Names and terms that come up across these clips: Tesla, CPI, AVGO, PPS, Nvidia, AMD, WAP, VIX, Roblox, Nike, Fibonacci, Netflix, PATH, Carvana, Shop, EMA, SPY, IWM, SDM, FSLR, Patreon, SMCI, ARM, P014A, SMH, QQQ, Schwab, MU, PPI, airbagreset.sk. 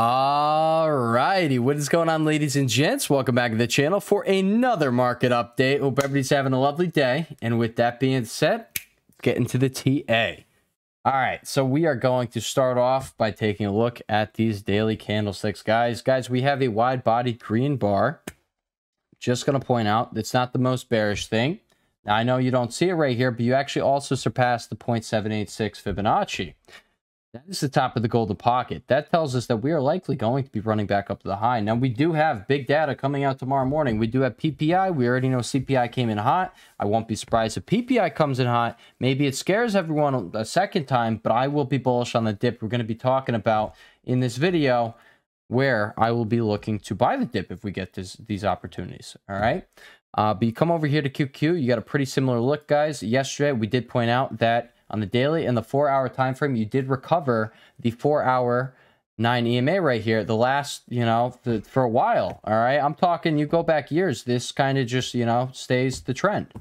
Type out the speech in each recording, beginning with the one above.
All righty, what is going on, ladies and gents? Welcome back to the channel for another market update. Hope everybody's having a lovely day. And with that being said, let's get into the TA. All right, so we are going to start off by taking a look at these daily candlesticks, guys. Guys, we have a wide-bodied green bar. Just going to point out, it's not the most bearish thing. Now, I know you don't see it right here, but you actually also surpassed the 0.786 Fibonacci. That is the top of the golden pocket. That tells us that we are likely going to be running back up to the high. Now, we do have big data coming out tomorrow morning. We do have PPI. We already know CPI came in hot. I won't be surprised if PPI comes in hot. Maybe it scares everyone a second time, but I will be bullish on the dip. We're going to be talking about in this video where I will be looking to buy the dip if we get these opportunities. All right. But you come over here to QQQ. You got a pretty similar look, guys. Yesterday, we did point out that on the daily and the 4-hour time frame, you did recover the 4-hour 9 EMA right here. The last, for a while, all right? I'm talking you go back years. This kind of just, stays the trend.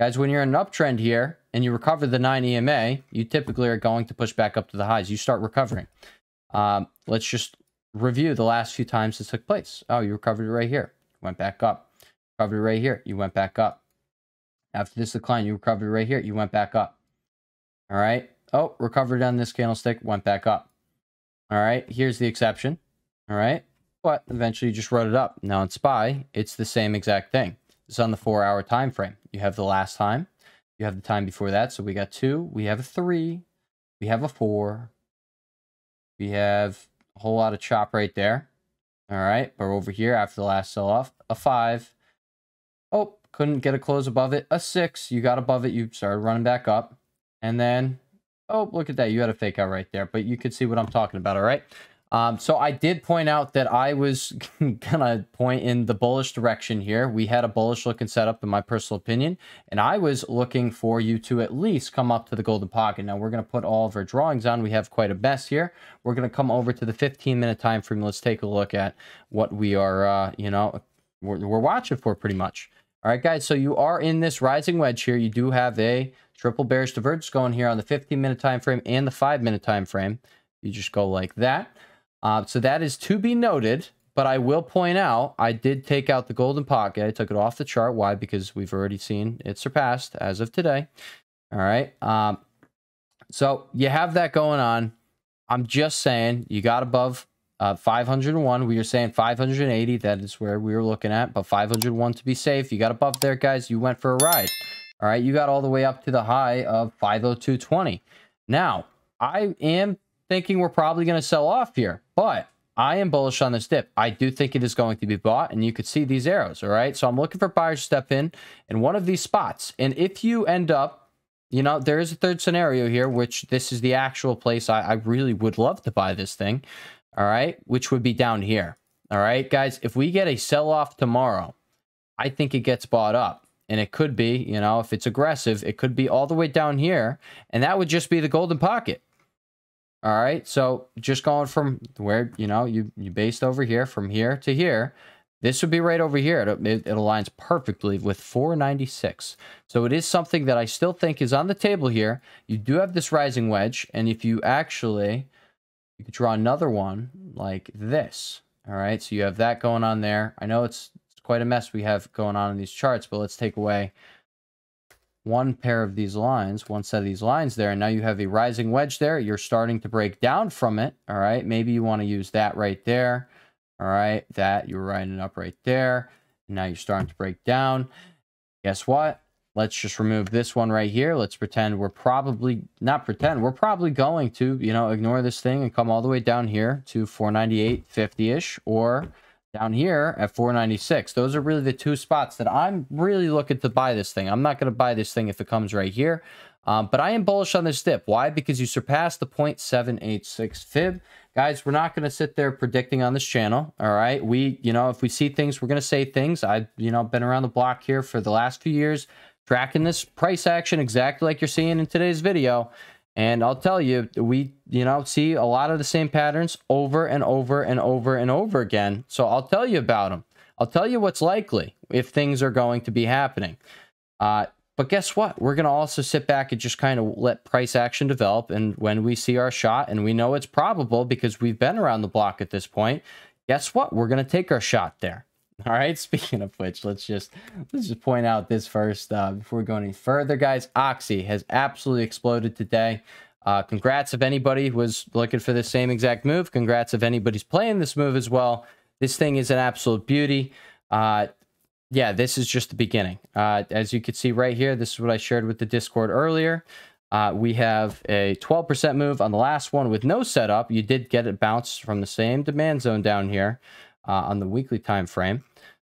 Guys, when you're in an uptrend here and you recover the 9 EMA, you typically are going to push back up to the highs. You start recovering. Let's just review the last few times this took place. Oh, you recovered it right here. Went back up. Recovered it right here. You went back up. After this decline, you recovered it right here. You went back up. All right. Oh, recovered on this candlestick, went back up. All right. Here's the exception. All right. But eventually you just wrote it up. Now in SPY, it's the same exact thing. It's on the 4-hour time frame. You have the last time. You have the time before that. So we got 2. We have a 3. We have a 4. We have a whole lot of chop right there. All right. But over here after the last sell-off, a 5. Oh, couldn't get a close above it. A 6. You got above it. You started running back up. And then, oh, look at that. You had a fake out right there, but you could see what I'm talking about, all right? So I did point out that I was going to point in the bullish direction here. We had a bullish looking setup, in my personal opinion, and I was looking for you to at least come up to the golden pocket. Now, we're going to put all of our drawings on. We have quite a mess here. We're going to come over to the 15-minute time frame. Let's take a look at what we are, we're watching for pretty much. All right, guys, so you are in this rising wedge here. You do have a triple bearish divergence going here on the 15-minute time frame and the 5-minute time frame. You just go like that. So that is to be noted, but I will point out I did take out the golden pocket. I took it off the chart. Why? Because we've already seen it surpassed as of today. All right. So you have that going on. I'm just saying you got above 501. We were saying 580. That is where we were looking at, but 501 to be safe. You got above there, guys. You went for a ride. All right. You got all the way up to the high of 502.20. Now, I am thinking we're probably going to sell off here, but I am bullish on this dip. I do think it is going to be bought, and you could see these arrows. All right. So I'm looking for buyers to step in one of these spots. And if you end up, there is a third scenario here, which this is the actual place I really would love to buy this thing. All right, which would be down here. All right, guys, if we get a sell-off tomorrow, I think it gets bought up. And it could be, if it's aggressive, it could be all the way down here. And that would just be the golden pocket. All right, so just going from where, you based over here, from here to here. This would be right over here. It aligns perfectly with 496. So it is something that I still think is on the table here. You do have this rising wedge. And if you actually... you could draw another one like this. All right, so you have that going on there. I know it's quite a mess we have going on in these charts, but let's take away one pair of these lines, one set of these lines there, and now you have a rising wedge there. You're starting to break down from it, all right? Maybe you want to use that right there, all right? That, you were writing it up right there, and now you're starting to break down. Guess what? Let's just remove this one right here. Let's pretend we're probably, not pretend, we're probably going to, ignore this thing and come all the way down here to 498.50-ish or down here at 496. Those are really the two spots that I'm really looking to buy this thing. I'm not going to buy this thing if it comes right here. But I am bullish on this dip. Why? Because you surpassed the 0.786 fib. Guys, we're not going to sit there predicting on this channel, all right? We, if we see things, we're going to say things. I've, been around the block here for the last few years, tracking this price action exactly like you're seeing in today's video. And I'll tell you, we, see a lot of the same patterns over and over and over and over again. So I'll tell you about them. I'll tell you what's likely if things are going to be happening. But guess what? We're going to also sit back and just kind of let price action develop. And when we see our shot and we know it's probable because we've been around the block at this point, guess what? We're going to take our shot there. All right. Speaking of which, let's just point out this first before we go any further, guys. Oxy has absolutely exploded today. Congrats if anybody was looking for the same exact move. Congrats if anybody's playing this move as well. This thing is an absolute beauty. Yeah, this is just the beginning. As you can see right here, this is what I shared with the Discord earlier. We have a 12% move on the last one with no setup. You did get it bounced from the same demand zone down here on the weekly time frame.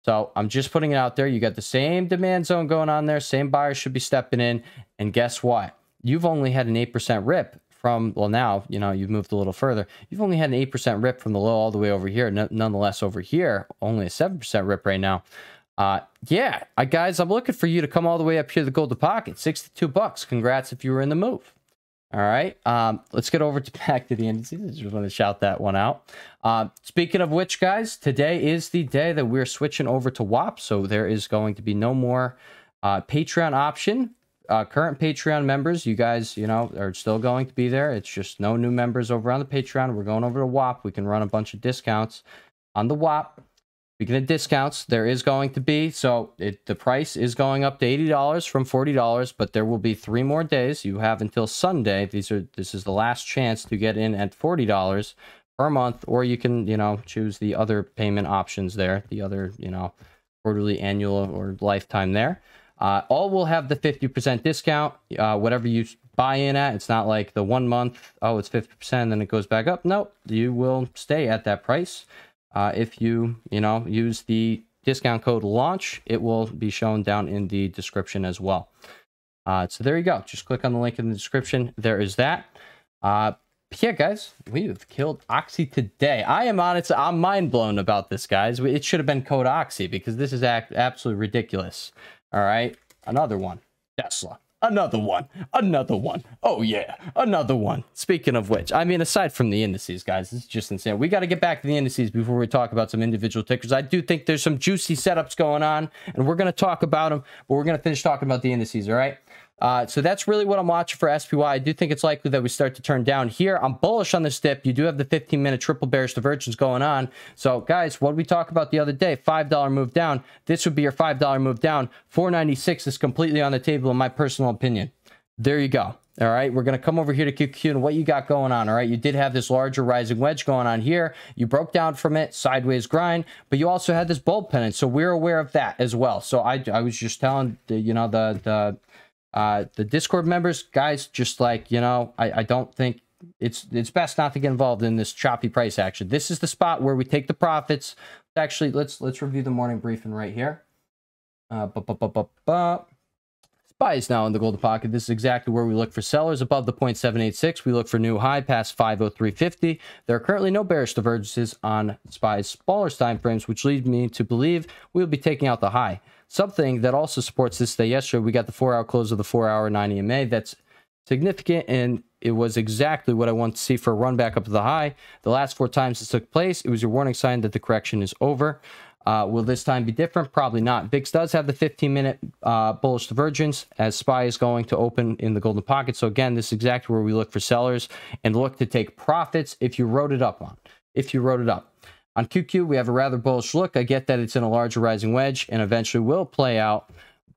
So I'm just putting it out there. You got the same demand zone going on there. Same buyer should be stepping in. And guess what? You've only had an 8% rip from, well, now, you know, you've moved a little further. You've only had an 8% rip from the low all the way over here. Nonetheless, over here, only a 7% rip right now. Yeah, guys, I'm looking for you to come all the way up here to the Gold to Pocket, 62 bucks. Congrats if you were in the move. All right, let's get over to back to the indices. I just want to shout that one out. Speaking of which, guys, today is the day that we're switching over to WAP, so there is going to be no more Patreon option. Current Patreon members, you guys, you know, are still going to be there. It's just no new members over on the Patreon. We're going over to WAP. We can run a bunch of discounts on the WAP. Speaking of discounts, there is going to be, so the price is going up to $80 from $40, but there will be 3 more days. You have until Sunday. This is the last chance to get in at $40 per month, or you can, you know, choose the other payment options there, the other, you know, quarterly, annual, or lifetime there. All will have the 50% discount, whatever you buy in at. It's not like the 1 month, oh, it's 50%, then it goes back up. Nope, you will stay at that price. If you know, use the discount code LAUNCH, it will be shown down in the description as well. So there you go. Just click on the link in the description. There is that. Yeah, guys, we've killed Oxy today. I am honest. I'm mind blown about this, guys. It should have been code Oxy because this is absolutely ridiculous. All right. Another one. Tesla. Another one. Another one. Oh, yeah. Another one. Speaking of which, I mean, aside from the indices, guys, this is just insane. We got to get back to the indices before we talk about some individual tickers. I do think there's some juicy setups going on, and we're going to talk about them, but we're going to finish talking about the indices, all right? So that's really what I'm watching for SPY. I do think it's likely that we start to turn down here. I'm bullish on this dip. You do have the 15-minute triple bearish divergence going on. So, guys, what did we talk about the other day? $5 move down. This would be your $5 move down. 496 is completely on the table in my personal opinion. There you go. All right, we're going to come over here to QQQ and what you got going on. All right, you did have this larger rising wedge going on here. You broke down from it, sideways grind, but you also had this bulb pennant. So we're aware of that as well. So I was just telling the Discord members, guys, just like, you know, I don't think it's best not to get involved in this choppy price action. This is the spot where we take the profits. Actually, let's review the morning briefing right here. SPY is now in the golden pocket. This is exactly where we look for sellers above the 0.786. We look for new high past 503.50. There are currently no bearish divergences on SPY's smaller time frames, which lead me to believe we'll be taking out the high. Something that also supports this day yesterday, we got the 4-hour close of the 4-hour 9 EMA. That's significant, and it was exactly what I want to see for a run back up to the high. The last 4 times this took place, it was a warning sign that the correction is over. Will this time be different? Probably not. VIX does have the 15-minute bullish divergence as SPY is going to open in the golden pocket. So again, this is exactly where we look for sellers and look to take profits if you wrote it up on. If you wrote it up. On QQ, we have a rather bullish look. I get that it's in a larger rising wedge and eventually will play out.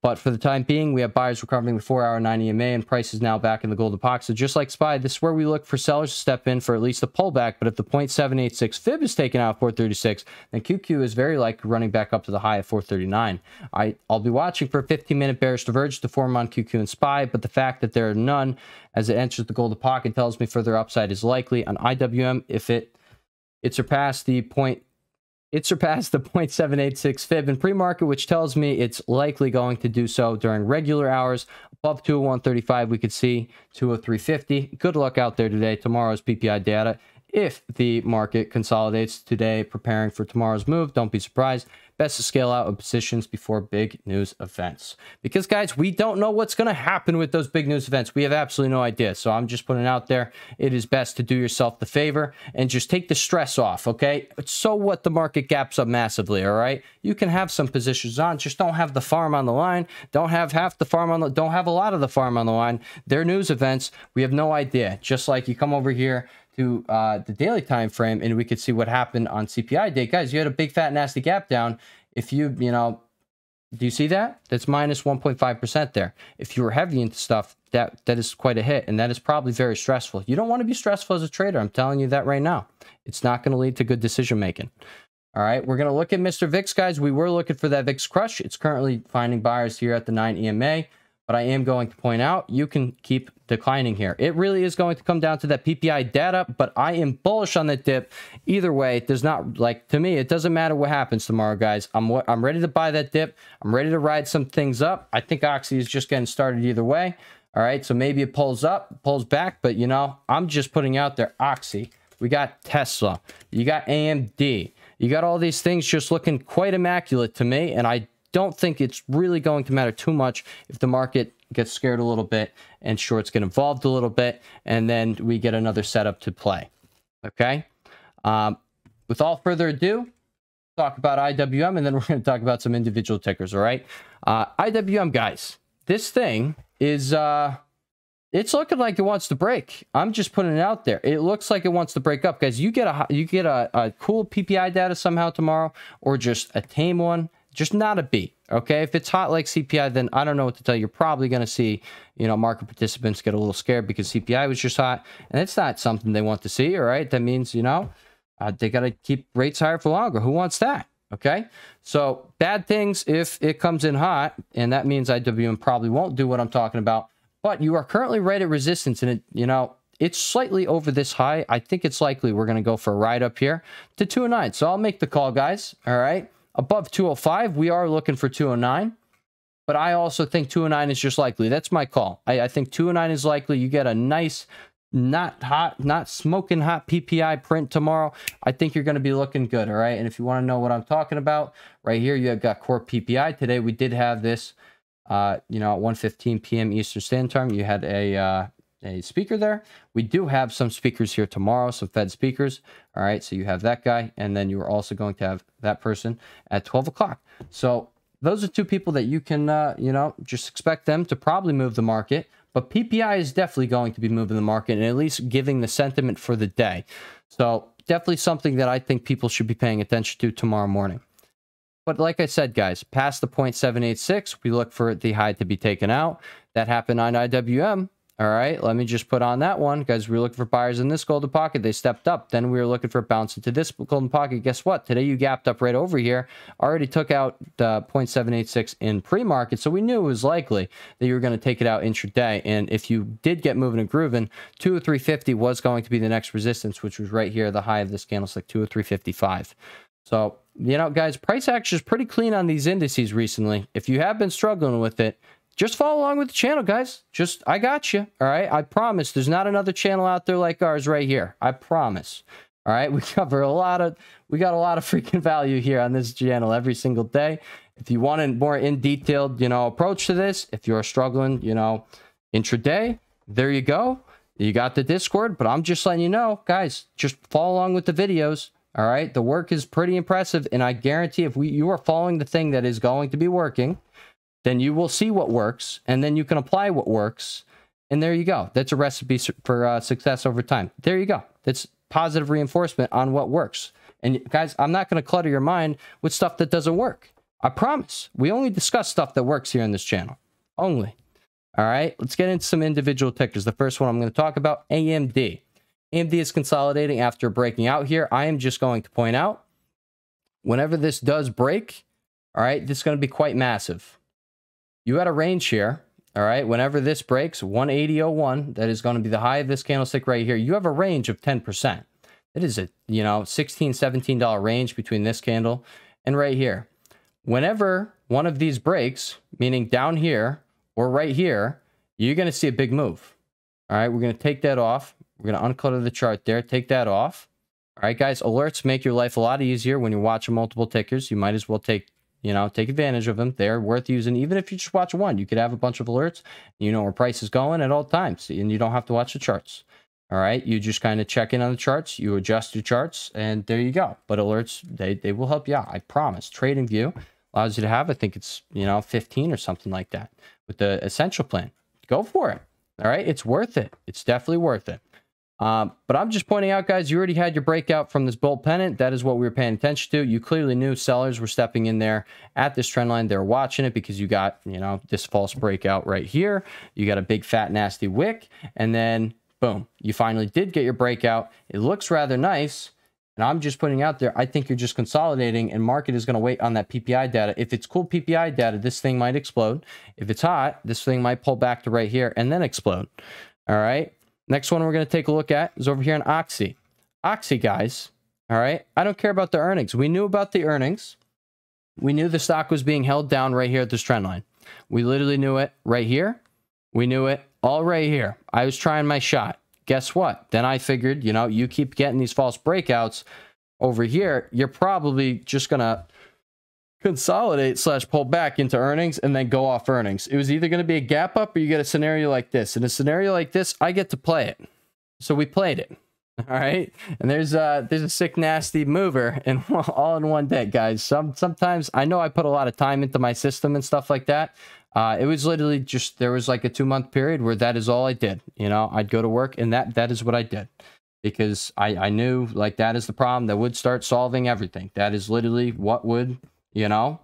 But for the time being, we have buyers recovering the 4-hour 9 EMA and price is now back in the golden pocket. So just like SPY, this is where we look for sellers to step in for at least a pullback. But if the 0.786 fib is taken out at 436, then QQ is very likely running back up to the high at 439. I'll be watching for a 15-minute bearish divergence to form on QQ and SPY. But the fact that there are none as it enters the golden pocket tells me further upside is likely. On IWM, if it surpassed the 0.786 fib in pre-market, which tells me it's likely going to do so during regular hours. Above 201.35, we could see 203.50. Good luck out there today. Tomorrow's PPI data. if the market consolidates today, preparing for tomorrow's move. Don't be surprised. Best to scale out of positions before big news events. Because guys, we don't know what's going to happen with those big news events. We have absolutely no idea. So I'm just putting it out there. It is best to do yourself the favor and just take the stress off, okay? So what the market gaps up massively, all right? You can have some positions on, just don't have the farm on the line. Don't have half the farm on the, don't have a lot of the farm on the line. They're news events. We have no idea. Just like you come over here to the daily time frame, and we could see what happened on CPI day. Guys, you had a big fat nasty gap down. If you know, do you see that? That's minus 1.5% there. If you were heavy into stuff, that is quite a hit, and that is probably very stressful. You don't want to be stressful as a trader. I'm telling you that right now. It's not going to lead to good decision making. All right, we're going to look at Mr. VIX, guys. We were looking for that VIX crush. It's currently finding buyers here at the 9 EMA. But I am going to point out, you can keep declining here. It really is going to come down to that PPI data, but I am bullish on the dip. Either way, it does not, like, to me, it doesn't matter what happens tomorrow, guys. I'm ready to buy that dip. I'm ready to ride some things up. I think Oxy is just getting started either way. All right, so maybe it pulls up, pulls back, but, you know, I'm just putting out there, Oxy. We got Tesla. You got AMD. You got all these things just looking quite immaculate to me, and I don't think it's really going to matter too much if the market gets scared a little bit and shorts get involved a little bit, and then we get another setup to play. Okay. With all further ado, talk about IWM, and then we're going to talk about some individual tickers. All right. IWM, guys, this thing is, it's looking like it wants to break. I'm just putting it out there. It looks like it wants to break up, guys. You get a cool PPI data somehow tomorrow, or just a tame one. Just not a beat, okay? If it's hot like CPI, then I don't know what to tell you. You're probably going to see, you know, market participants get a little scared because CPI was just hot, and it's not something they want to see, all right? That means, you know, they got to keep rates higher for longer. Who wants that, okay? So bad things if it comes in hot, and that means IWM probably won't do what I'm talking about, but you are currently right at resistance, and, it's slightly over this high. I think it's likely we're going to go for a ride up here to 209, so I'll make the call, guys, all right? Above 205, we are looking for 209, but I also think 209 is just likely. That's my call. I think 209 is likely. You get a nice, not hot, not smoking hot PPI print tomorrow. I think you're going to be looking good, all right? And if you want to know what I'm talking about, right here, you have got core PPI. Today, we did have this, at 1:15 p.m. Eastern Standard Time. You had a speaker there. We do have some speakers here tomorrow, some Fed speakers. All right, so you have that guy, and then you are also going to have that person at 12 o'clock. So those are two people that you can, just expect them to probably move the market. But PPI is definitely going to be moving the market and at least giving the sentiment for the day. So definitely something that I think people should be paying attention to tomorrow morning. But like I said, guys, past the 0.786, we look for the high to be taken out. That happened on IWM. All right, let me just put on that one. Guys, we were looking for buyers in this golden pocket. They stepped up. Then we were looking for a bounce into this golden pocket. Guess what? Today you gapped up right over here. Already took out 0.786 in pre-market. So we knew it was likely that you were going to take it out intraday. And if you did get moving and grooving, 203.50 was going to be the next resistance, which was right here, the high of this candlestick, 203.55. So, guys, price action is pretty clean on these indices recently. If you have been struggling with it, just follow along with the channel, guys. I got you, all right? I promise. There's not another channel out there like ours right here. I promise, all right? We got a lot of freaking value here on this channel every single day. If you want a more in-detailed, approach to this, if you're struggling, intraday, there you go. You got the Discord, but I'm just letting you know, guys, just follow along with the videos, all right? The work is pretty impressive, and I guarantee if you are following the thing that is going to be working, then you will see what works, and then you can apply what works, and there you go. That's a recipe for success over time. There you go. That's positive reinforcement on what works. And guys, I'm not going to clutter your mind with stuff that doesn't work. I promise. We only discuss stuff that works here on this channel. Only. All right, let's get into some individual tickers. The first one I'm going to talk about, AMD. AMD is consolidating after breaking out here. I am just going to point out, whenever this does break, all right, this is going to be quite massive. You had a range here, all right? Whenever this breaks, 180.01, that is going to be the high of this candlestick right here. You have a range of 10%. It is a, $16, $17 range between this candle and right here. Whenever one of these breaks, meaning down here or right here, you're going to see a big move. All right, we're going to take that off. We're going to uncolor the chart there. Take that off. All right, guys. Alerts make your life a lot easier when you're watching multiple tickers. You might as well take, you know, take advantage of them. They're worth using. Even if you just watch one, you could have a bunch of alerts. You know where price is going at all times, and you don't have to watch the charts. All right, you just kind of check in on the charts, you adjust your charts, and there you go. But alerts, they will help you out, I promise. TradingView allows you to have, I think it's, you know, 15 or something like that with the essential plan. Go for it. All right, it's worth it. It's definitely worth it. But I'm just pointing out, guys, you already had your breakout from this bull pennant. That is what we were paying attention to. You clearly knew sellers were stepping in there at this trend line. They're watching it because you got, you know, this false breakout right here. You got a big, fat, nasty wick, and then boom, you finally did get your breakout. It looks rather nice. And I'm just putting out there, I think you're just consolidating, and market is going to wait on that PPI data. If it's cool PPI data, this thing might explode. If it's hot, this thing might pull back to right here and then explode. All right. Next one we're going to take a look at is over here in Oxy. Oxy, guys. All right. I don't care about the earnings. We knew about the earnings. We knew the stock was being held down right here at this trend line. We literally knew it right here. We knew it all right here. I was trying my shot. Guess what? Then I figured, you know, you keep getting these false breakouts over here, you're probably just going to consolidate / pull back into earnings and then go off earnings. It was either going to be a gap up or you get a scenario like this. In a scenario like this, I get to play it. So we played it. All right. And there's a sick, nasty mover and all in one day, guys. Sometimes I know I put a lot of time into my system and stuff like that. It was literally just, there was like a 2-month period where that is all I did. You know, I'd go to work and that is what I did, because I knew like that is the problem that would start solving everything. That is literally what would, you know,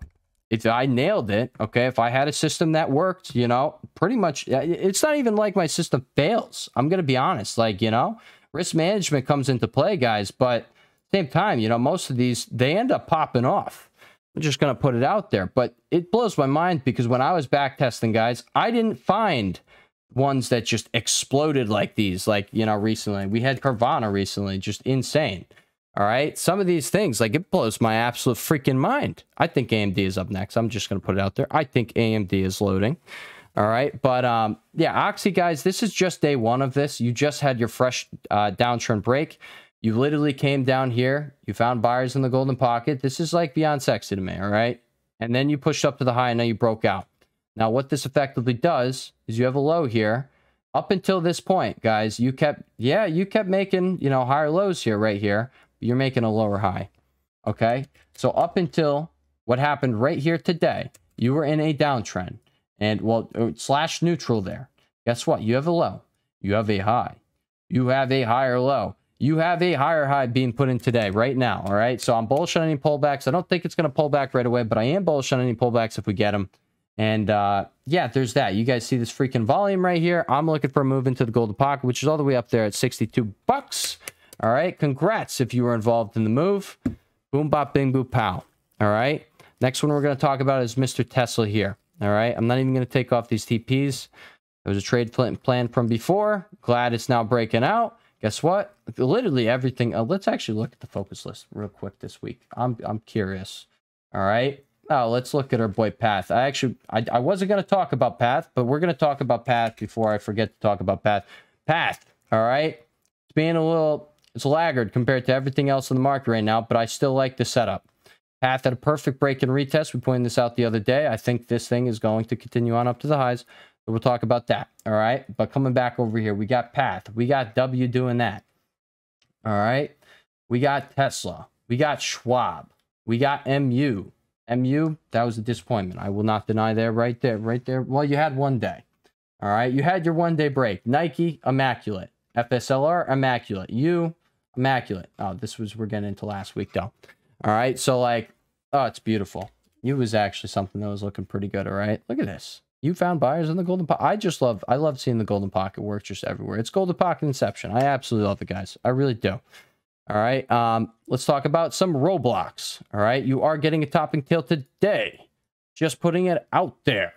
if I nailed it. Okay. If I had a system that worked, you know, pretty much, it's not even like my system fails. I'm going to be honest. Like, you know, risk management comes into play, guys, but at the same time, you know, most of these, they end up popping off. I'm just going to put it out there, but it blows my mind because when I was back testing, guys, I didn't find ones that just exploded like these. Like, you know, recently we had Carvana recently, just insane. All right. Some of these things, like, it blows my absolute freaking mind. I think AMD is up next. I'm just going to put it out there. I think AMD is loading. All right. But yeah, Oxy, guys, this is just day one of this. You just had your fresh downtrend break. You literally came down here. You found buyers in the golden pocket. This is like beyond sexy to me, all right? And then you pushed up to the high, and now you broke out. Now, what this effectively does is you have a low here. Up until this point, guys, you kept, yeah, you kept making, you know, higher lows here, right here. But you're making a lower high, okay? So up until what happened right here today, you were in a downtrend, and, well, / neutral there. Guess what? You have a low. You have a high. You have a higher low. You have a higher high being put in today, right now, all right? So I'm bullish on any pullbacks. I don't think it's going to pull back right away, but I am bullish on any pullbacks if we get them. And, yeah, there's that. You guys see this freaking volume right here. I'm looking for a move into the golden pocket, which is all the way up there at 62 bucks. All right, congrats if you were involved in the move. Boom, bop, bing, boo, pow, all right? Next one we're going to talk about is Mr. Tesla here, all right? I'm not even going to take off these TPs. There was a trade plan from before. Glad it's now breaking out. Guess what? Literally everything. Let's actually look at the focus list real quick this week. I'm curious. All right. Oh, let's look at our boy PATH. I wasn't going to talk about PATH, but we're going to talk about PATH before I forget to talk about PATH. PATH. All right. It's being a little, it's laggard compared to everything else in the market right now, but I still like the setup. PATH had a perfect break and retest. We pointed this out the other day. I think this thing is going to continue on up to the highs. So we'll talk about that, all right? But coming back over here, we got PATH. We got W doing that, all right? We got Tesla. We got Schwab. We got MU. MU, that was a disappointment. I will not deny that right there, right there. Well, you had one day, all right? You had your one-day break. Nike, immaculate. FSLR, immaculate. You, immaculate. Oh, this was, we're getting into last week, though. All right, so, like, oh, it's beautiful. You was actually something that was looking pretty good, all right? Look at this. You found buyers in the golden pocket. I love seeing the golden pocket work just everywhere. It's golden pocket inception. I absolutely love it, guys. I really do. All right. Let's talk about some Roblox. All right. You are getting a topping tail today. Just putting it out there.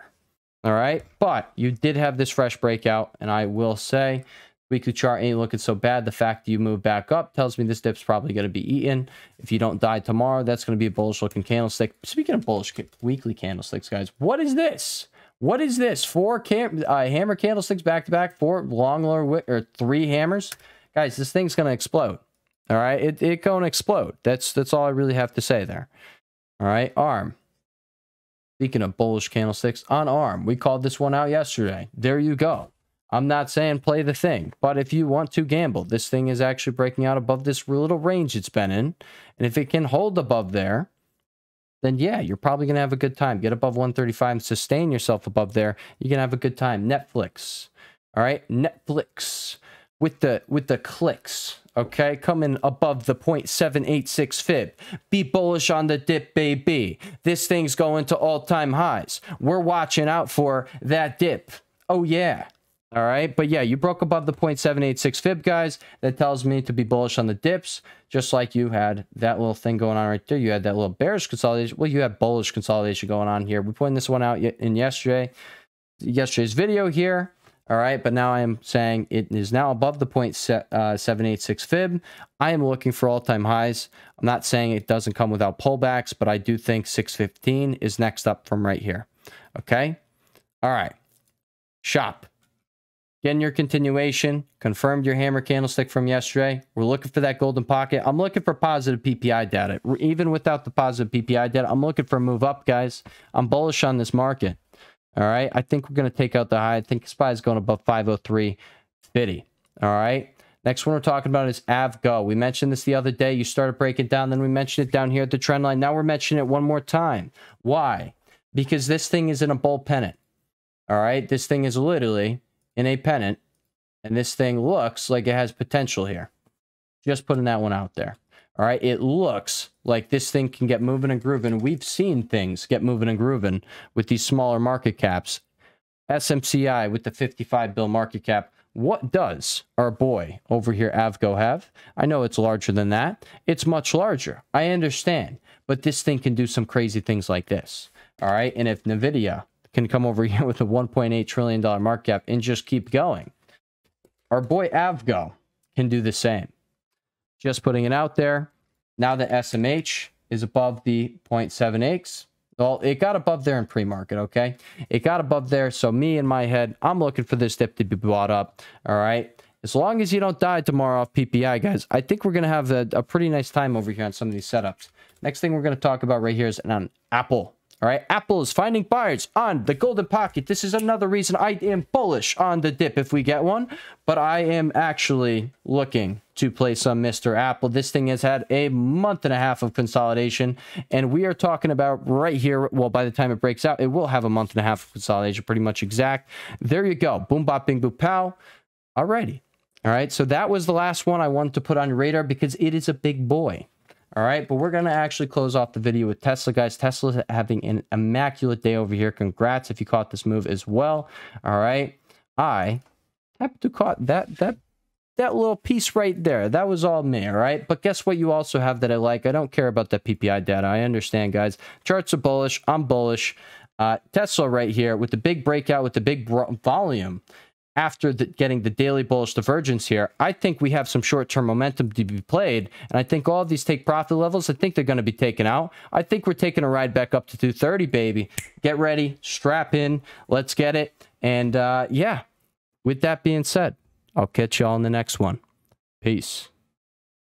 All right. But you did have this fresh breakout. And I will say, weekly chart ain't looking so bad. The fact that you move back up tells me this dip's probably going to be eaten. If you don't die tomorrow, that's going to be a bullish looking candlestick. Speaking of bullish weekly candlesticks, guys, what is this? What is this? Four hammer candlesticks back to back, 4 long lower wick, or 3 hammers. Guys, this thing's going to explode. All right, it going to explode. That's all I really have to say there. All right, ARM. Speaking of bullish candlesticks on ARM, we called this one out yesterday. There you go. I'm not saying play the thing, but if you want to gamble, this thing is actually breaking out above this little range it's been in. And if it can hold above there, then yeah, you're probably going to have a good time. Get above 135 and sustain yourself above there. You're going to have a good time. Netflix. All right, Netflix with the clicks. Okay, coming above the 0.786 fib. Be bullish on the dip, baby. This thing's going to all-time highs. We're watching out for that dip. Oh, yeah. All right, but yeah, you broke above the 0.786 fib, guys. That tells me to be bullish on the dips, just like you had that little thing going on right there. You had that little bearish consolidation. Well, you had bullish consolidation going on here. We pointed this one out in yesterday's video here. All right, but now I am saying it is now above the 0.786 fib. I am looking for all-time highs. I'm not saying it doesn't come without pullbacks, but I do think 615 is next up from right here. Okay? All right. Shop. Getting your continuation. Confirmed your hammer candlestick from yesterday. We're looking for that golden pocket. I'm looking for positive PPI data. Even without the positive PPI data, I'm looking for a move up, guys. I'm bullish on this market. All right, I think we're going to take out the high. I think SPY is going above 503.50. All right, next one we're talking about is AVGO. We mentioned this the other day. You started breaking down, then we mentioned it down here at the trend line. Now we're mentioning it one more time. Why? Because this thing is in a bull pennant. All right, this thing is literally in a pennant, and this thing looks like it has potential here. Just putting that one out there. All right, it looks like this thing can get moving and grooving. We've seen things get moving and grooving with these smaller market caps. SMCI with the 55 bill market cap. What does our boy over here, AVGO, have? I know it's larger than that. It's much larger. I understand. But this thing can do some crazy things like this. All right, and if Nvidia can come over here with a $1.8 trillion market cap and just keep going, our boy AVGO can do the same. Just putting it out there. Now the SMH is above the 0.78. Well, it got above there in pre-market, okay? It got above there, so me in my head, I'm looking for this dip to be bought up, all right? As long as you don't die tomorrow off PPI, guys, I think we're going to have a pretty nice time over here on some of these setups. Next thing we're going to talk about right here is on Apple, all right? Apple is finding buyers on the golden pocket. This is another reason I am bullish on the dip if we get one, but I am actually looking to play some Mr. Apple. This thing has had a month and a half of consolidation, and we are talking about right here. Well, by the time it breaks out, it will have a month and a half of consolidation, pretty much exact. There you go. Boom, bop, bing, boop, pow. Alrighty. All right. So that was the last one I wanted to put on your radar because it is a big boy. All right, but we're going to actually close off the video with Tesla, guys. Tesla's having an immaculate day over here. Congrats if you caught this move as well. All right, I happened to caught that little piece right there. That was all me, all right? But guess what you also have that I like? I don't care about that PPI data. I understand, guys. Charts are bullish. I'm bullish. Tesla right here with the big breakout, with the big volume after getting the daily bullish divergence here. I think we have some short-term momentum to be played, and I think all of these take profit levels. I think they're going to be taken out. I think we're taking a ride back up to 230, baby. Get ready. Strap in. Let's get it. And, yeah, with that being said, I'll catch y'all in the next one. Peace.